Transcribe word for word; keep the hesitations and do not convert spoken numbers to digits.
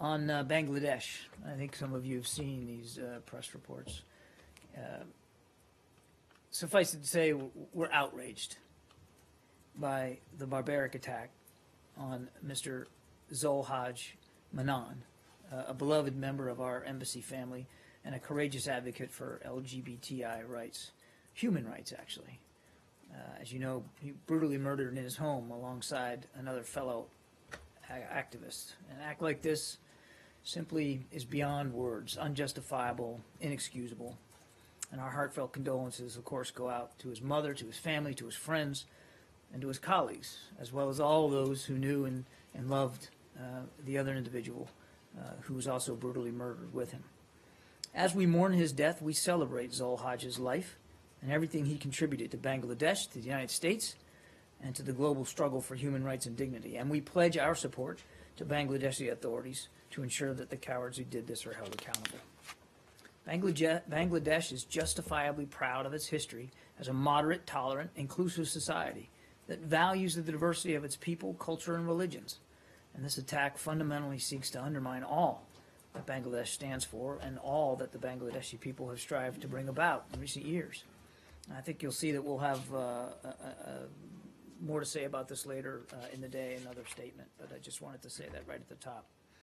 on uh, Bangladesh. I think some of you have seen these uh, press reports. Uh, suffice it to say, we're outraged by the barbaric attack on Mister Xulhaz Mannan, uh, a beloved member of our embassy family and a courageous advocate for L G B T I rights, human rights actually. Uh, as you know, he brutally murdered in his home alongside another fellow activist. An act like this simply is beyond words, unjustifiable, inexcusable. And our heartfelt condolences, of course, go out to his mother, to his family, to his friends, and to his colleagues, as well as all those who knew and, and loved uh, the other individual uh, who was also brutally murdered with him. As we mourn his death, we celebrate Xulhaz's life and everything he contributed to Bangladesh, to the United States, and to the global struggle for human rights and dignity. And we pledge our support to Bangladeshi authorities to ensure that the cowards who did this are held accountable. Bangladesh is justifiably proud of its history as a moderate, tolerant, inclusive society that values the diversity of its people, culture, and religions. And this attack fundamentally seeks to undermine all that Bangladesh stands for and all that the Bangladeshi people have strived to bring about in recent years. And I think you'll see that we'll have uh, a, a more to say about this later uh, in the day, another statement, but I just wanted to say that right at the top.